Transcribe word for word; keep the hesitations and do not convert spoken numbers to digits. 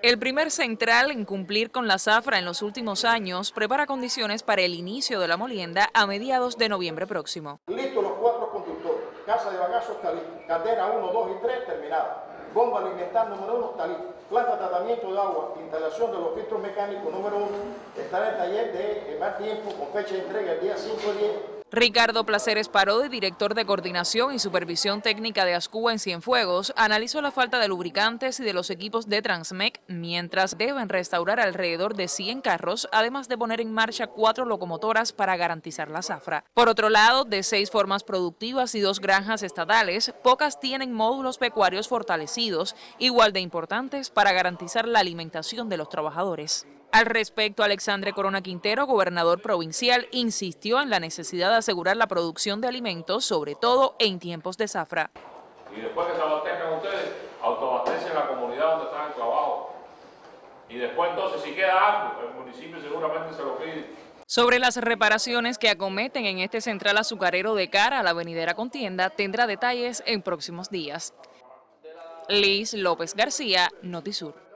El primer central en cumplir con la zafra en los últimos años prepara condiciones para el inicio de la molienda a mediados de noviembre próximo. Listos los cuatro conductores, casa de bagazo está lista, cartera uno, dos y tres terminada, bomba de alimentar número uno está lista, planta de tratamiento de agua, instalación de los filtros mecánicos número uno, estará en el taller de el más tiempo con fecha de entrega el día cinco y diez. Ricardo Placeres Parode, director de Coordinación y Supervisión Técnica de Azcuba en Cienfuegos, analizó la falta de lubricantes y de los equipos de Transmec, mientras deben restaurar alrededor de cien carros, además de poner en marcha cuatro locomotoras para garantizar la zafra. Por otro lado, de seis formas productivas y dos granjas estatales, pocas tienen módulos pecuarios fortalecidos, igual de importantes para garantizar la alimentación de los trabajadores. Al respecto, Alexandre Corona Quintero, gobernador provincial, insistió en la necesidad de asegurar la producción de alimentos, sobre todo en tiempos de zafra. Y después que se abastezcan ustedes, autoabastecen la comunidad donde están enclavados. Y después entonces, si queda algo, el municipio seguramente se lo pide. Sobre las reparaciones que acometen en este central azucarero de cara a la venidera contienda, tendrá detalles en próximos días. Liz López García, Notisur.